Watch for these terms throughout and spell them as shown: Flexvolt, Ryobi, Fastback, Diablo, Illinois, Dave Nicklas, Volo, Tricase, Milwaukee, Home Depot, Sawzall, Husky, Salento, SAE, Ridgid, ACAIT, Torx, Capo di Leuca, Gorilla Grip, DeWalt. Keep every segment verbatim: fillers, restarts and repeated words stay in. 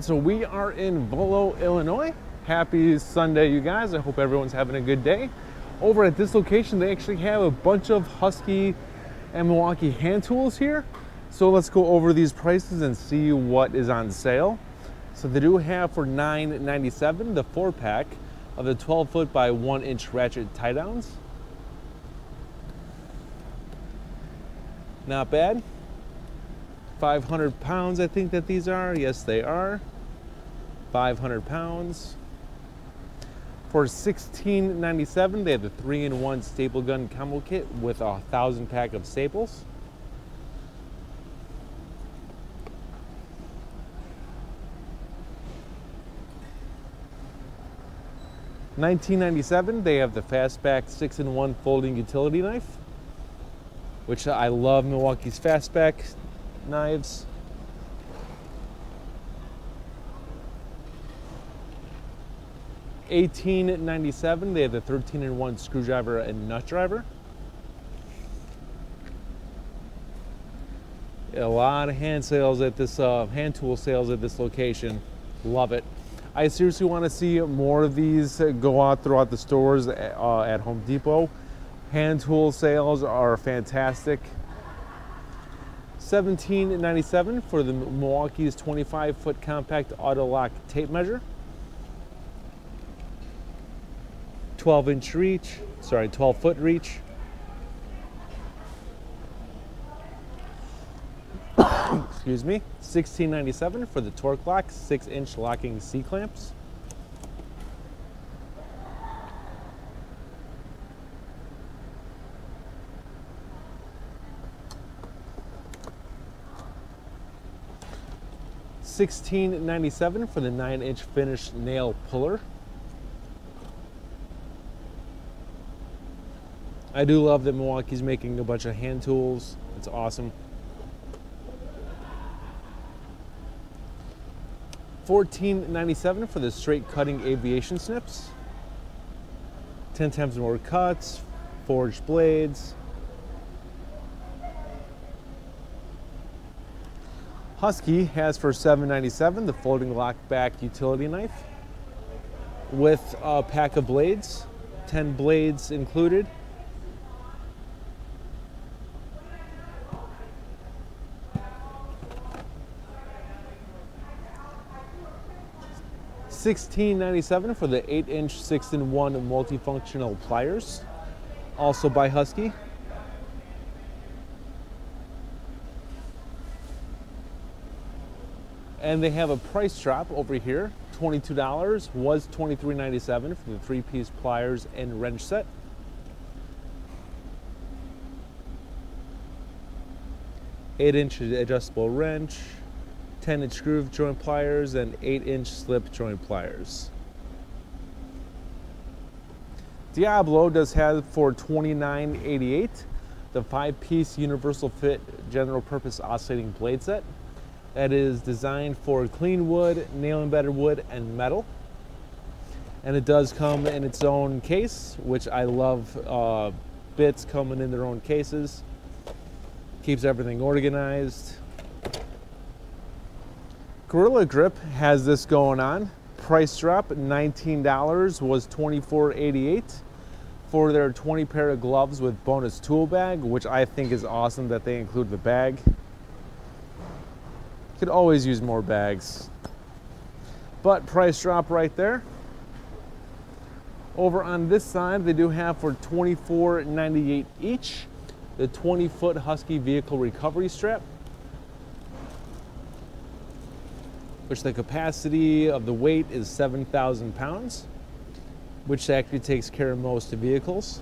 So we are in Volo, Illinois. Happy Sunday, you guys. I hope everyone's having a good day. Over at this location, they actually have a bunch of Husky and Milwaukee hand tools here. So let's go over these prices and see what is on sale. So they do have for nine ninety-seven the four pack of the twelve foot by one inch ratchet tie downs. Not bad. five hundred pounds, I think that these are. Yes, they are. five hundred pounds. For sixteen ninety-seven, they have the three in one staple gun combo kit with a thousand pack of staples. nineteen ninety-seven, they have the Fastback six in one folding utility knife, which I love Milwaukee's Fastback knives. eighteen ninety-seven, they have the thirteen in one screwdriver and nut driver. A lot of hand sales at this uh, hand tool sales at this location. Love it. I seriously want to see more of these go out throughout the stores at, uh, at Home Depot. Hand tool sales are fantastic. seventeen ninety-seven for the Milwaukee's twenty-five foot compact auto lock tape measure. twelve inch reach, sorry, twelve foot reach. Excuse me. sixteen ninety-seven for the torque lock, six inch locking C clamps. sixteen ninety-seven for the nine inch finished nail puller. I do love that Milwaukee's making a bunch of hand tools. It's awesome. fourteen ninety-seven for the straight cutting aviation snips. ten times more cuts, forged blades. Husky has for seven ninety-seven the folding lock back utility knife with a pack of blades, ten blades included. sixteen ninety-seven for the eight inch six in one multifunctional pliers, also by Husky. And they have a price drop over here, twenty-two dollars, was twenty-three ninety-seven for the three piece pliers and wrench set. eight inch adjustable wrench, ten inch groove joint pliers, and eight inch slip joint pliers. Diablo does have for twenty-nine eighty-eight the five piece universal fit general purpose oscillating blade set. That is designed for clean wood, nail embedded wood, and metal. And it does come in its own case, which I love. Uh, bits coming in their own cases. Keeps everything organized. Gorilla Grip has this going on. Price drop, nineteen dollars, was twenty-four eighty-eight for their twenty pair of gloves with bonus tool bag, which I think is awesome that they include the bag. Could always use more bags, but price drop right there. Over on this side, they do have for twenty-four ninety-eight each the twenty foot Husky vehicle recovery strap, which the capacity of the weight is seven thousand pounds, which actually takes care of most vehicles.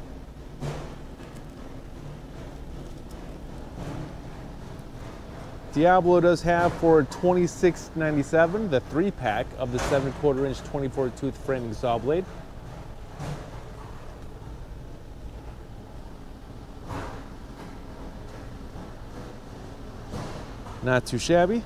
Diablo does have for twenty-six ninety-seven the three pack of the seven quarter inch twenty-four tooth framing saw blade. Not too shabby.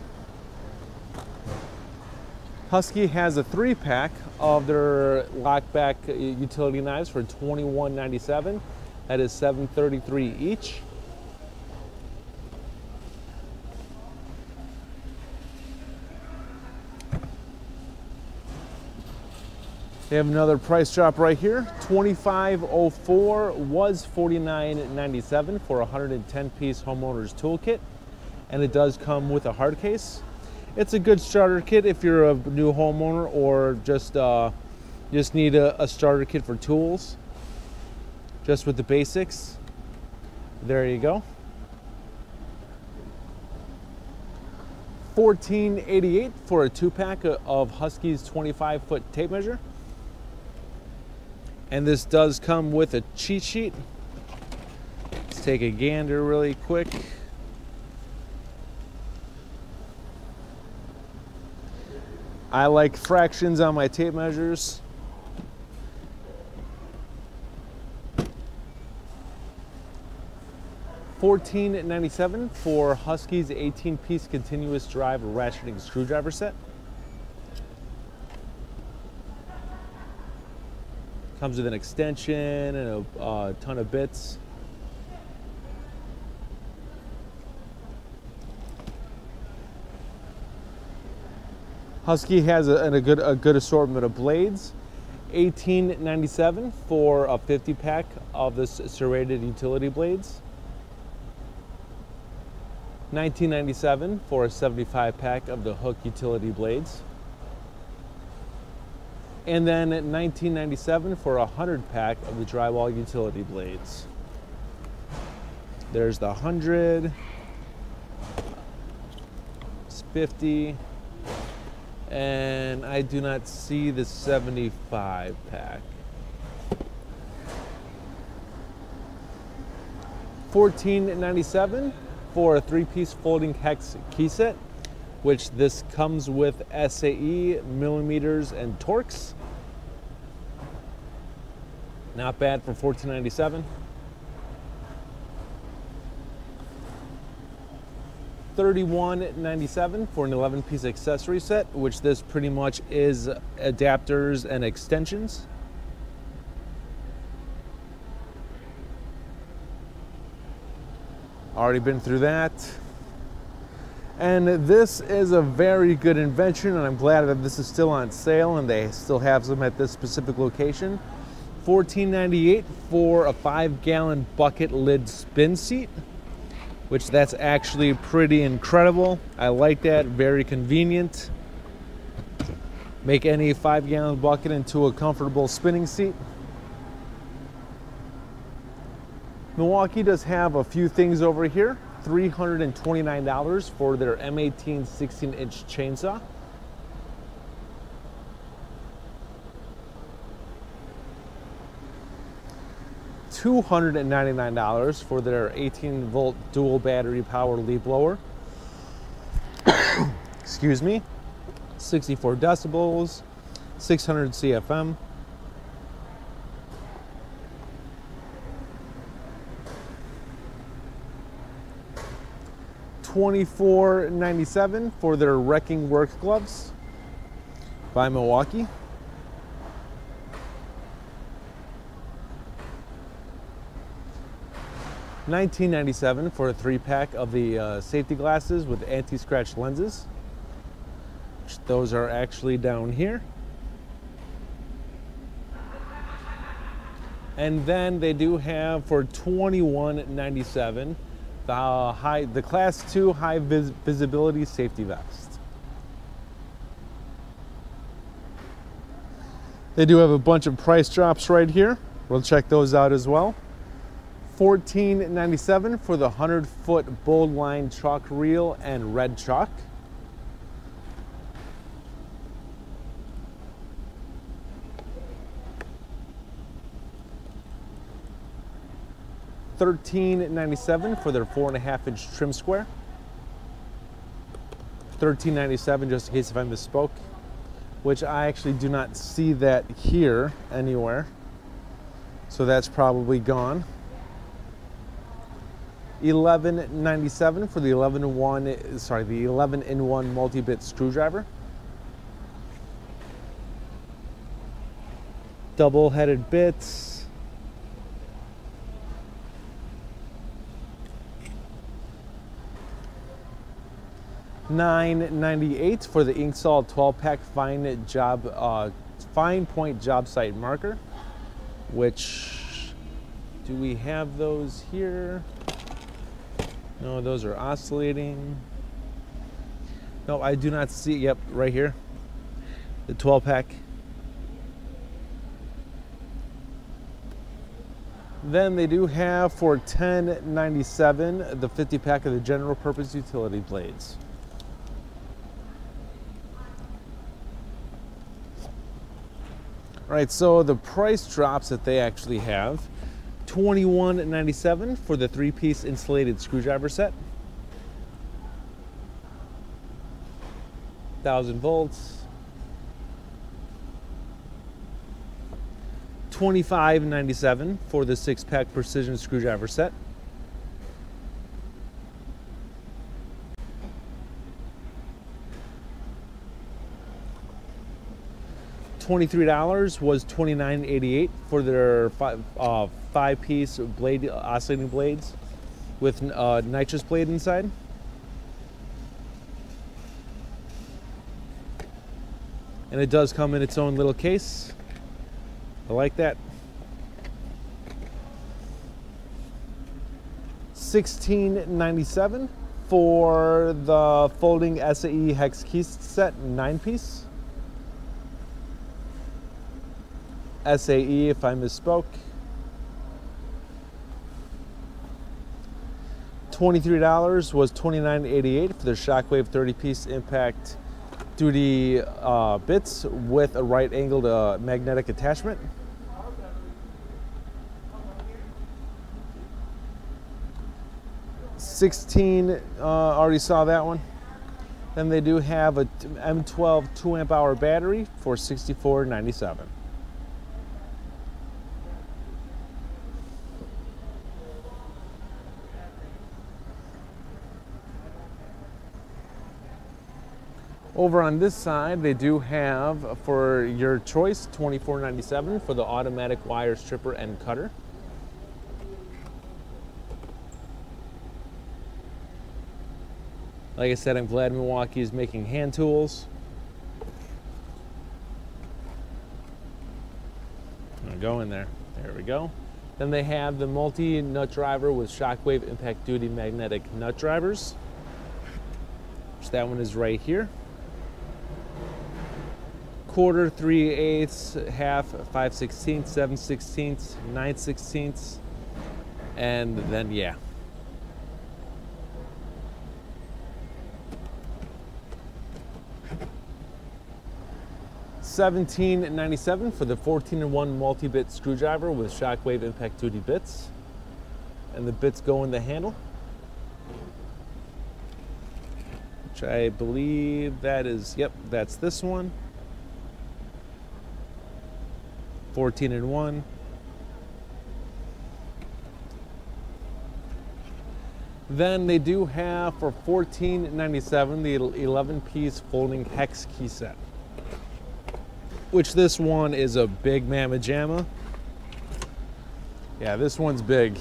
Husky has a three pack of their lockback utility knives for twenty-one ninety-seven. That is seven thirty-three each. They have another price drop right here. twenty-five oh four was forty-nine ninety-seven for a one hundred ten piece homeowner's toolkit. And it does come with a hard case. It's a good starter kit if you're a new homeowner or just uh, just need a, a starter kit for tools. Just with the basics. There you go. fourteen eighty-eight for a two-pack of Husky's twenty-five foot tape measure. And this does come with a cheat sheet. Let's take a gander really quick. I like fractions on my tape measures. fourteen ninety-seven for Husky's eighteen piece continuous drive ratcheting screwdriver set. Comes with an extension and a uh, ton of bits. Husky has a, a, good, a good assortment of blades. eighteen ninety-seven for a fifty pack of the serrated utility blades. nineteen ninety-seven for a seventy-five pack of the hook utility blades. And then nineteen ninety-seven for a one hundred pack of the drywall utility blades. There's the one hundred, it's fifty, and I do not see the seventy-five pack. fourteen ninety-seven for a three piece folding hex key set, which this comes with S A E, millimeters, and Torx. Not bad for fourteen ninety-seven. thirty-one ninety-seven for an eleven piece accessory set, which this pretty much is adapters and extensions. Already been through that. And this is a very good invention, and I'm glad that this is still on sale and they still have them at this specific location. fourteen ninety-eight for a five gallon bucket lid spin seat, which that's actually pretty incredible. I like that, very convenient. Make any five gallon bucket into a comfortable spinning seat. Milwaukee does have a few things over here. three hundred twenty-nine dollars for their M eighteen sixteen inch chainsaw. two hundred ninety-nine dollars for their eighteen volt dual battery power leaf blower. Excuse me. sixty-four decibels, six hundred C F M. twenty-four ninety-seven for their wrecking work gloves by Milwaukee. nineteen ninety-seven for a three pack of the uh, safety glasses with anti-scratch lenses. Those are actually down here. And then they do have for twenty-one ninety-seven The, uh, high, the class two high vis visibility safety vest. They do have a bunch of price drops right here. We'll check those out as well. fourteen ninety-seven for the one hundred foot bold line chalk reel and red chalk. thirteen ninety-seven for their four and a half inch trim square. thirteen ninety-seven just in case if I misspoke, which I actually do not see that here anywhere. So that's probably gone. eleven ninety-seven for the eleven one, sorry, the eleven in one multi-bit screwdriver. Double-headed bits. nine ninety-eight for the Inksol twelve pack fine job uh, fine point job site marker, which, do we have those here? No, those are oscillating. No, I do not see, yep, right here, the twelve pack. Then they do have for ten ninety-seven the fifty pack of the general purpose utility blades. All right, so the price drops that they actually have, twenty-one ninety-seven for the three-piece insulated screwdriver set, one thousand volts, twenty-five ninety-seven for the six-pack precision screwdriver set, twenty-three dollars was twenty-nine eighty-eight for their five, uh, five-piece blade, uh, oscillating blades with uh, nitrous blade inside. And it does come in its own little case. I like that. sixteen ninety-seven for the folding S A E hex key set, nine-piece. S A E if I misspoke. twenty-three dollars was twenty-nine eighty-eight for the Shockwave thirty piece impact duty uh, bits with a right angled uh, magnetic attachment. sixteen, uh, already saw that one. Then they do have a M twelve two amp hour battery for sixty-four ninety-seven. Over on this side, they do have, for your choice, twenty-four ninety-seven for the automatic wire stripper and cutter. Like I said, I'm glad Milwaukee is making hand tools. I'm gonna go in there. There we go. Then they have the multi-nut driver with Shockwave impact duty magnetic nut drivers. Which that one is right here. Quarter, three eighths, half, five sixteenths, seven sixteenths, nine sixteenths, and then yeah. seventeen ninety-seven for the fourteen in one multi-bit screwdriver with Shockwave impact duty bits, and the bits go in the handle, which I believe that is, yep, that's this one. fourteen in one. Then they do have for fourteen ninety-seven the eleven piece folding hex key set, which this one is a big mamma jamma. Yeah, this one's big.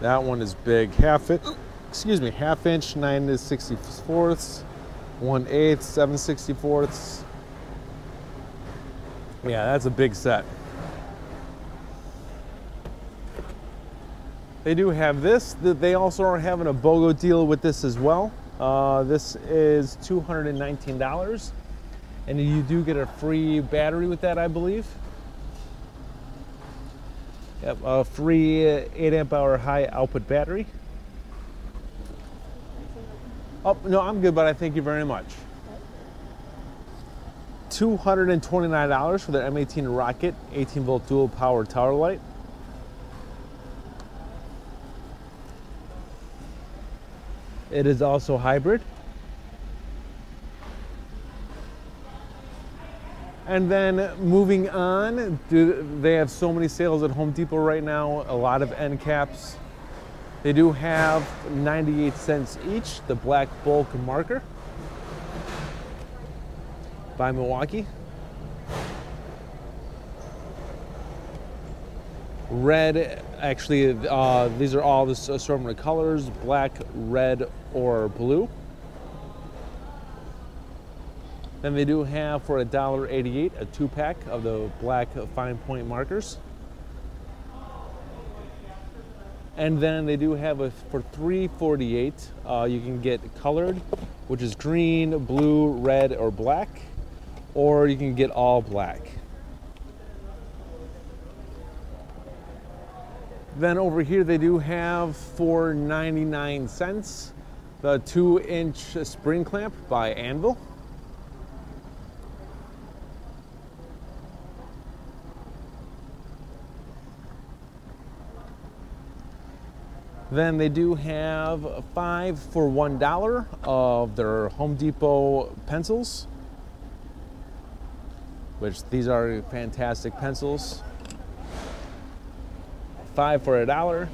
That one is big. Half it, excuse me, half inch, nine to sixty-fourths, one eighth, seven sixty-fourths. Yeah, that's a big set. They do have this. They also are having a BOGO deal with this as well. Uh, this is two hundred nineteen dollars, and you do get a free battery with that, I believe. Yep, a free eight amp hour high output battery. Oh, no, I'm good, but I thank you very much. two hundred twenty-nine dollars for the M eighteen Rocket eighteen volt dual power tower light. It is also hybrid. And then moving on, they have so many sales at Home Depot right now, a lot of end caps. They do have ninety-eight cents each, the black bulk marker by Milwaukee. Red, actually, uh, these are all the assortment of colors, black, red, or blue. Then they do have for a dollar eighty-eight a two-pack of the black fine point markers. And then they do have a, for three forty-eight, uh, you can get colored, which is green, blue, red, or black, or you can get all black. Then over here they do have for ninety-nine cents the two-inch spring clamp by Anvil. Then they do have five for one dollar of their Home Depot pencils, which these are fantastic pencils. Five for a dollar.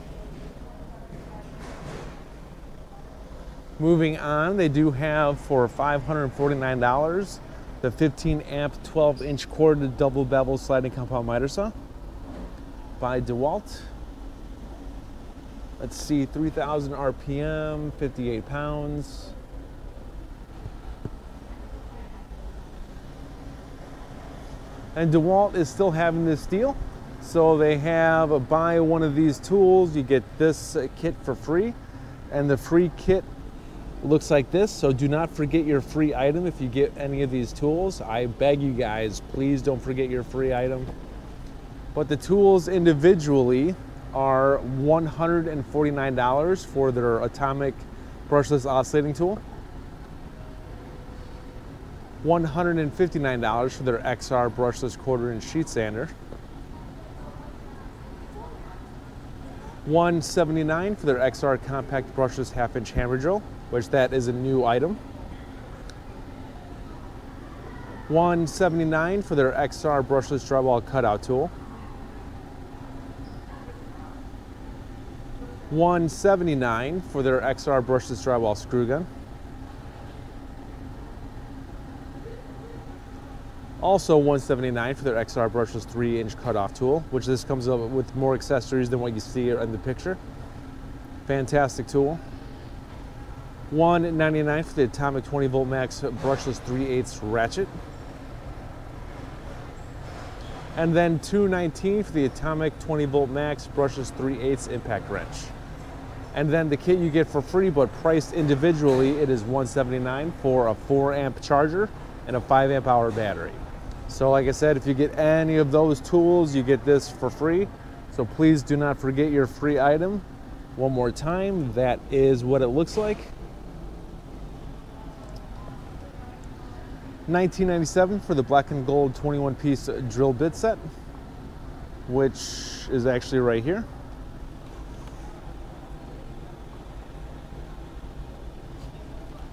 Moving on, they do have for five hundred forty-nine dollars the fifteen amp twelve inch corded double bevel sliding compound miter saw by DeWalt. Let's see, three thousand R P M, fifty-eight pounds. And DeWalt is still having this deal. So they have a buy one of these tools, you get this kit for free. And the free kit looks like this. So do not forget your free item if you get any of these tools. I beg you guys, please don't forget your free item. But the tools individually are one hundred forty-nine dollars for their atomic brushless oscillating tool, one hundred fifty-nine dollars for their X R brushless quarter inch sheet sander, one hundred seventy-nine dollars for their X R compact brushless half inch hammer drill, which that is a new item, one hundred seventy-nine dollars for their X R brushless drywall cutout tool, one hundred seventy-nine dollars for their X R brushless drywall screw gun. Also one hundred seventy-nine dollars for their X R brushless three inch cutoff tool, which this comes up with more accessories than what you see in the picture. Fantastic tool. one hundred ninety-nine dollars for the Atomic twenty volt max brushless three eighths ratchet. And then two hundred nineteen dollars for the Atomic twenty volt max brushless three eighths impact wrench. And then the kit you get for free, but priced individually, it is one hundred seventy-nine dollars for a four amp charger and a five amp hour battery. So like I said, if you get any of those tools, you get this for free. So please do not forget your free item. One more time, that is what it looks like. nineteen ninety-seven dollars for the black and gold twenty-one piece drill bit set, which is actually right here.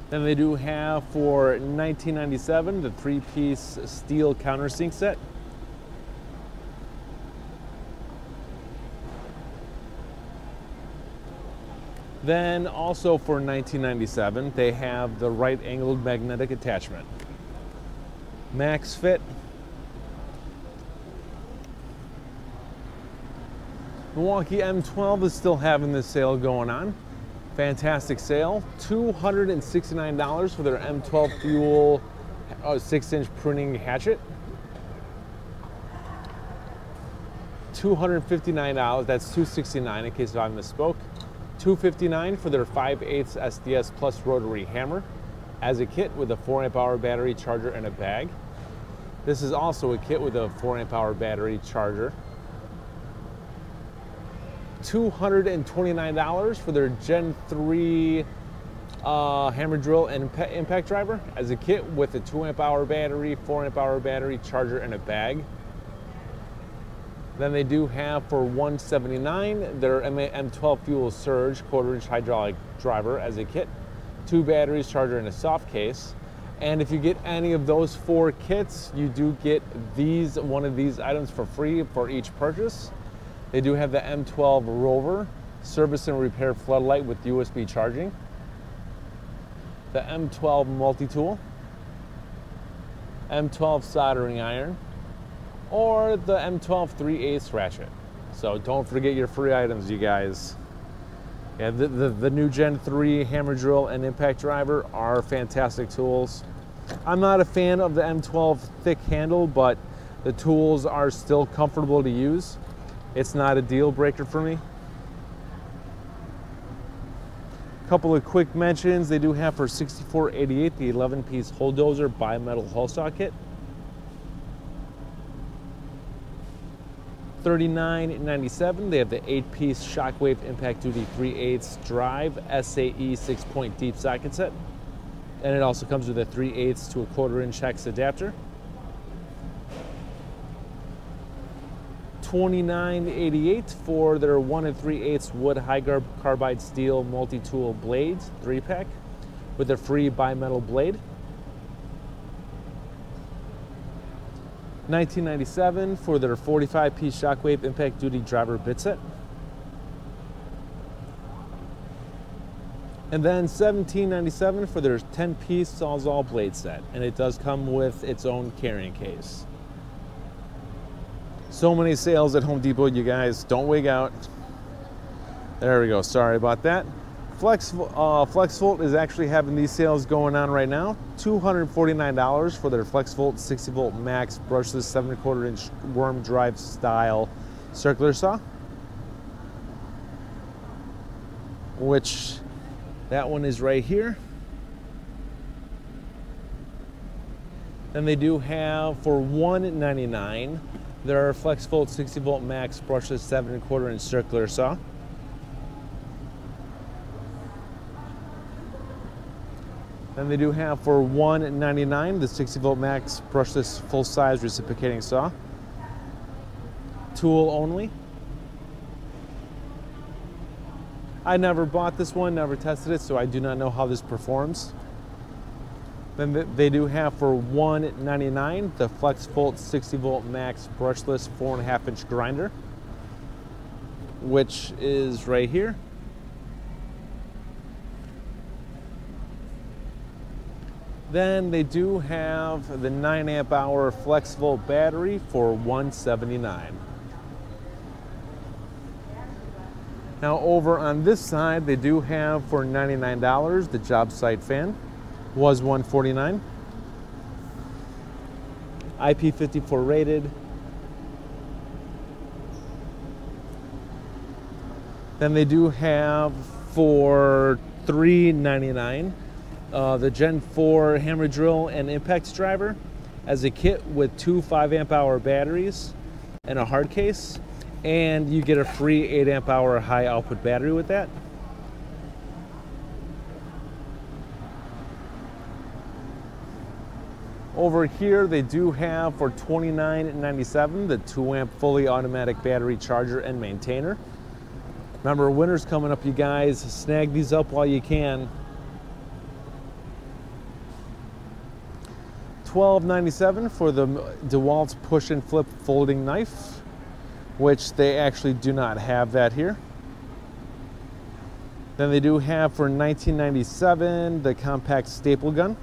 Then they do have for nineteen ninety-seven dollars the three piece steel countersink set. Then also for nineteen ninety-seven dollars they have the right angled magnetic attachment. Max fit. Milwaukee M twelve is still having this sale going on. Fantastic sale. two hundred sixty-nine dollars for their M twelve Fuel oh, six inch pruning hatchet. two hundred fifty-nine dollars, that's two hundred sixty-nine dollars in case I misspoke. two hundred fifty-nine dollars for their five eighths S D S Plus rotary hammer as a kit with a four amp hour battery, charger, and a bag. This is also a kit with a four amp hour battery charger. two hundred twenty-nine dollars for their Gen three uh, hammer drill and impact driver as a kit with a two amp hour battery, four amp hour battery, charger, and a bag. Then they do have for one hundred seventy-nine dollars their M twelve Fuel Surge quarter inch hydraulic driver as a kit, two batteries, charger, and a soft case. And if you get any of those four kits, you do get these one of these items for free for each purchase. They do have the M twelve Rover service and repair floodlight with U S B charging, the M twelve multi-tool, M twelve soldering iron, or the M twelve three eighths ratchet. So don't forget your free items, you guys. Yeah, the, the, the new Gen three hammer drill and impact driver are fantastic tools. I'm not a fan of the M twelve thick handle, but the tools are still comfortable to use. It's not a deal breaker for me. A couple of quick mentions. They do have for sixty-four eighty-eight the eleven piece Bulldozer bi-metal hull saw kit. thirty-nine ninety-seven, they have the eight piece Shockwave Impact Duty three eighths drive S A E six point deep socket set. And it also comes with a three eighths to a quarter inch hex adapter. twenty-nine eighty-eight for their one and three eighths wood high carbide steel multi-tool blades, three pack, with a free bi-metal blade. nineteen ninety-seven for their forty-five piece Shockwave Impact Duty driver bit set. And then seventeen ninety-seven for their ten piece Sawzall blade set, and it does come with its own carrying case. So many sales at Home Depot, you guys, don't wig out. There we go, sorry about that. Flex, uh, Flexvolt is actually having these sales going on right now. two hundred forty-nine dollars for their Flexvolt sixty volt max brushless seven and a quarter inch worm drive style circular saw. Which, that one is right here. Then they do have for one ninety-nine their Flexvolt sixty volt max brushless seven and a quarter inch circular saw. Then they do have for one ninety-nine the sixty volt max brushless full-size reciprocating saw. Tool only. I never bought this one, never tested it, so I do not know how this performs. Then they do have for one ninety-nine the Flexvolt sixty volt max brushless four and a half inch grinder, which is right here. Then they do have the nine amp hour Flexvolt battery for one seventy-nine. Now over on this side, they do have for ninety-nine dollars the job site fan, was one forty-nine. I P fifty-four rated. Then they do have for three ninety-nine. Uh, the gen four hammer drill and impact driver as a kit with two five amp hour batteries and a hard case, and you get a free eight amp hour high output battery with that. Over here they do have for twenty-nine ninety-seven the two amp fully automatic battery charger and maintainer. Remember, winter's coming up, you guys. Snag these up while you can. twelve ninety-seven for the DeWalt's push and flip folding knife, which they actually do not have that here. Then they do have for nineteen ninety-seven the compact staple gun.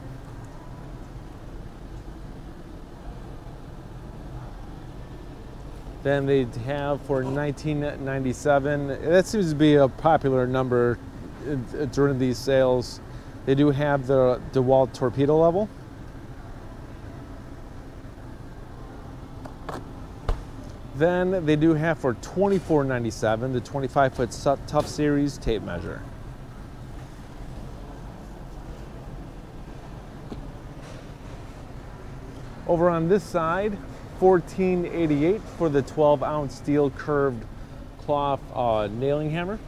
Then they have for nineteen ninety-seven, that seems to be a popular number during these sales, they do have the DeWalt torpedo level. Then they do have for twenty-four ninety-seven the twenty-five foot Tough Series tape measure. Over on this side, fourteen eighty-eight for the twelve ounce steel curved cloth uh, nailing hammer.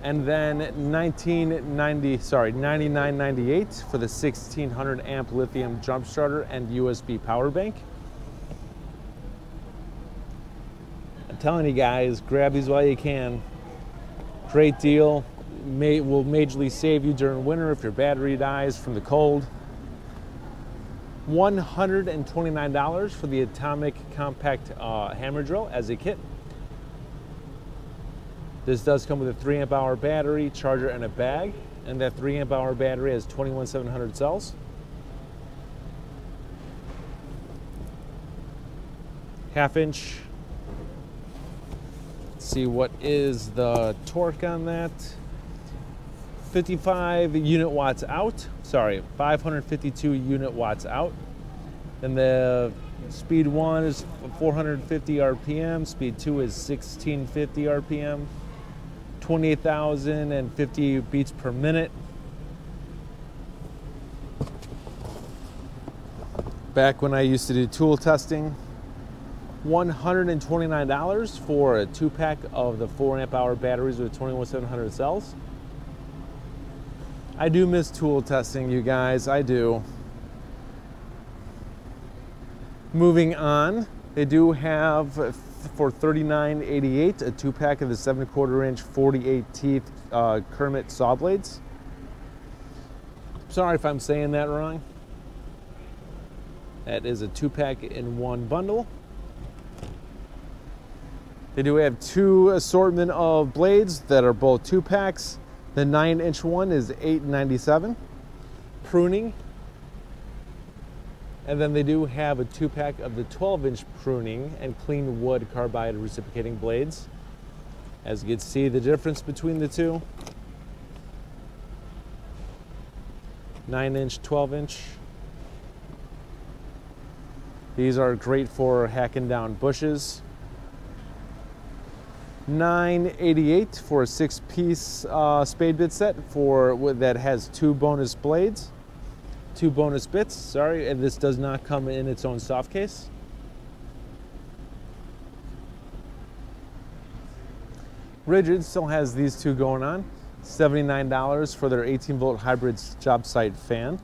And then nineteen ninety, sorry, ninety-nine ninety-eight for the sixteen hundred amp lithium jump starter and U S B power bank. I'm telling you guys, grab these while you can. Great deal. May, will majorly save you during winter if your battery dies from the cold. one hundred twenty-nine dollars for the atomic compact uh, hammer drill as a kit. This does come with a three amp hour battery, charger, and a bag, and that three amp hour battery has twenty-one seven hundred cells. Half inch. Let's see what is the torque on that. fifty-five unit watts out, sorry, five hundred fifty-two unit watts out. And the speed one is four hundred fifty R P M, speed two is sixteen fifty R P M, twenty-eight thousand fifty beats per minute. Back when I used to do tool testing, one hundred twenty-nine dollars for a two pack of the four amp hour batteries with twenty-one seven hundred cells. I do miss tool testing, you guys, I do. Moving on, they do have for thirty-nine eighty-eight a two pack of the seven quarter inch forty-eight teeth uh, Kermit saw blades. Sorry if I'm saying that wrong. That is a two pack in one bundle. They do have two assortment of blades that are both two packs. The nine inch one is eight ninety-seven, pruning. And then they do have a two pack of the twelve inch pruning and clean wood carbide reciprocating blades. As you can see the difference between the two. Nine inch, twelve inch. These are great for hacking down bushes. nine eighty-eight for a six piece uh, spade bit set for that has two bonus blades, two bonus bits, sorry, and this does not come in its own soft case. Ridgid still has these two going on, seventy-nine dollars for their eighteen volt hybrid job site fan.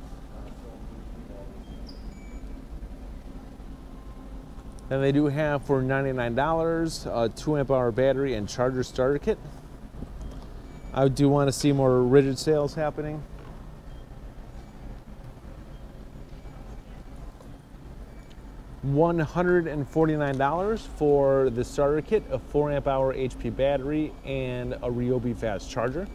And they do have for ninety-nine dollars a two amp hour battery and charger starter kit. I do want to see more Ridgid sales happening. one hundred forty-nine dollars for the starter kit, a four amp hour H P battery and a Ryobi fast charger.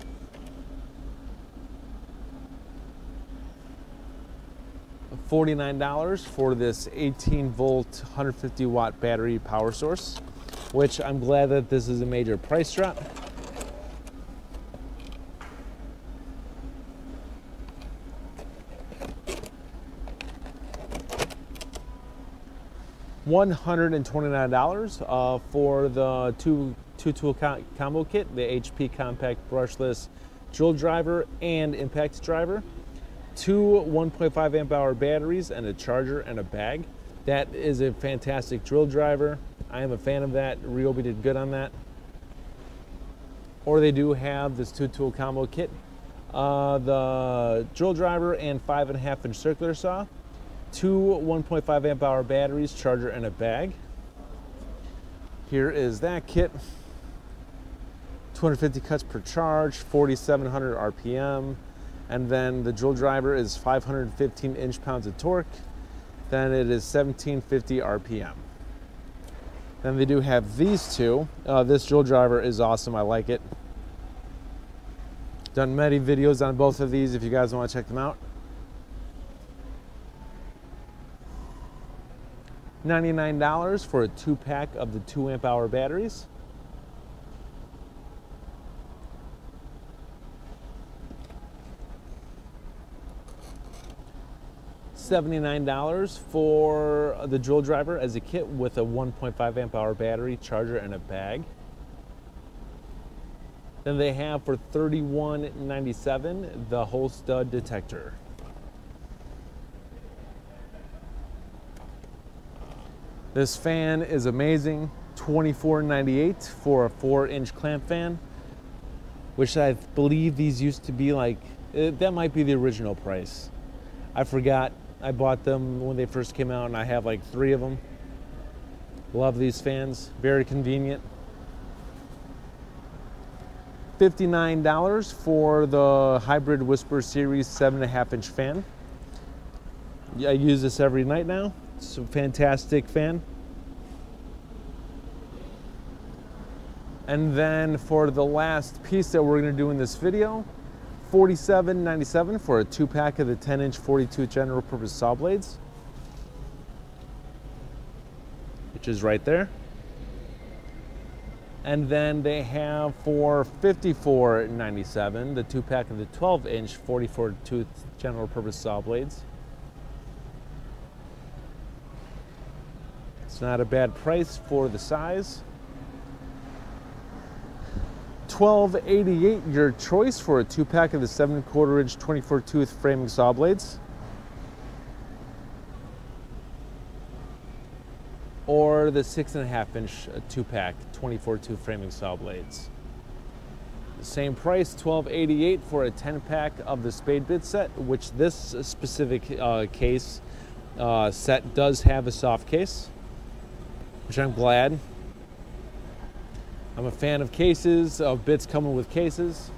forty-nine dollars for this eighteen volt, one hundred fifty watt battery power source, which I'm glad that this is a major price drop. one hundred twenty-nine dollars uh, for the two, two tool co combo kit, the H P compact brushless drill driver and impact driver. Two one point five amp hour batteries and a charger and a bag. That is a fantastic drill driver. I am a fan of that. Ryobi did good on that. Or they do have this two tool combo kit, uh, the drill driver and five and a half inch circular saw, two one point five amp hour batteries, charger and a bag. Here is that kit. two hundred fifty cuts per charge, forty-seven hundred R P M. And then the drill driver is five hundred fifteen inch-pounds of torque. Then it is seventeen fifty R P M. Then they do have these two. Uh, this drill driver is awesome, I like it. Done many videos on both of these if you guys want to check them out. ninety-nine dollars for a two pack of the two amp hour batteries. seventy-nine dollars for the drill driver as a kit with a one point five amp hour battery, charger, and a bag. Then they have for thirty-one ninety-seven the whole stud detector. This fan is amazing, twenty-four ninety-eight for a four inch clamp fan, which I believe these used to be like, that might be the original price. I forgot. I bought them when they first came out and I have like three of them. Love these fans, very convenient. fifty-nine dollars for the Hybrid Whisper Series seven and a half inch fan. I use this every night now. It's a fantastic fan. And then for the last piece that we're gonna do in this video, forty-seven ninety-seven for a two pack of the ten inch forty-two general purpose saw blades, which is right there. And then they have for fifty-four ninety-seven the two-pack of the twelve inch forty-four tooth general purpose saw blades. It's not a bad price for the size. twelve eighty-eight your choice for a two-pack of the seven and a quarter inch twenty-four tooth framing saw blades. Or the six and a half inch two-pack twenty-four tooth framing saw blades. The same price, twelve eighty-eight for a ten pack of the spade bit set, which this specific uh, case uh, set does have a soft case, which I'm glad. I'm a fan of cases, of bits coming with cases.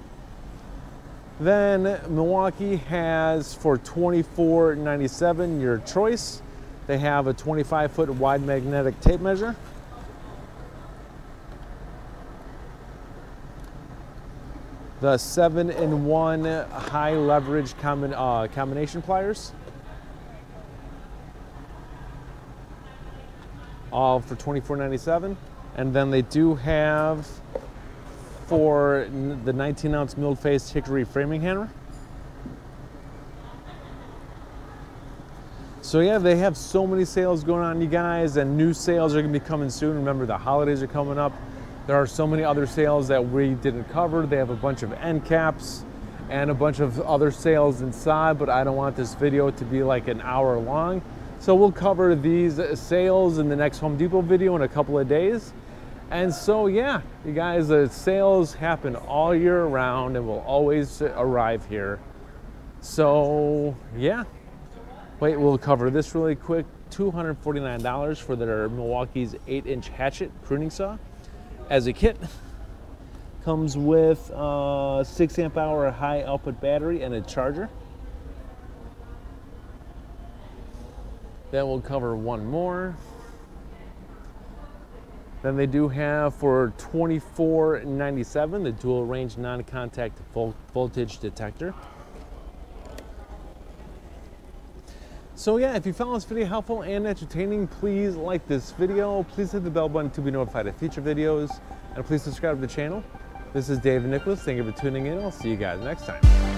Then Milwaukee has for twenty-four ninety-seven your choice. They have a twenty-five foot wide magnetic tape measure. The seven in one high leverage combin uh, combination pliers. All for twenty-four ninety-seven. And then they do have for the nineteen ounce milled face hickory framing hammer. So yeah, they have so many sales going on, you guys, and new sales are gonna be coming soon. Remember, the holidays are coming up. There are so many other sales that we didn't cover. They have a bunch of end caps and a bunch of other sales inside, but I don't want this video to be like an hour long. So we'll cover these sales in the next Home Depot video in a couple of days. And so yeah, you guys, the sales happen all year round and will always arrive here. So yeah. Wait, we'll cover this really quick. two hundred forty-nine dollars for their Milwaukee's eight inch hatchet pruning saw as a kit. Comes with a six amp hour high output battery and a charger. Then we'll cover one more. Then they do have for twenty-four ninety-seven the dual range non-contact voltage detector. So yeah, if you found this video helpful and entertaining, please like this video. Please hit the bell button to be notified of future videos. And please subscribe to the channel. This is Dave Nicklas. Thank you for tuning in. I'll see you guys next time.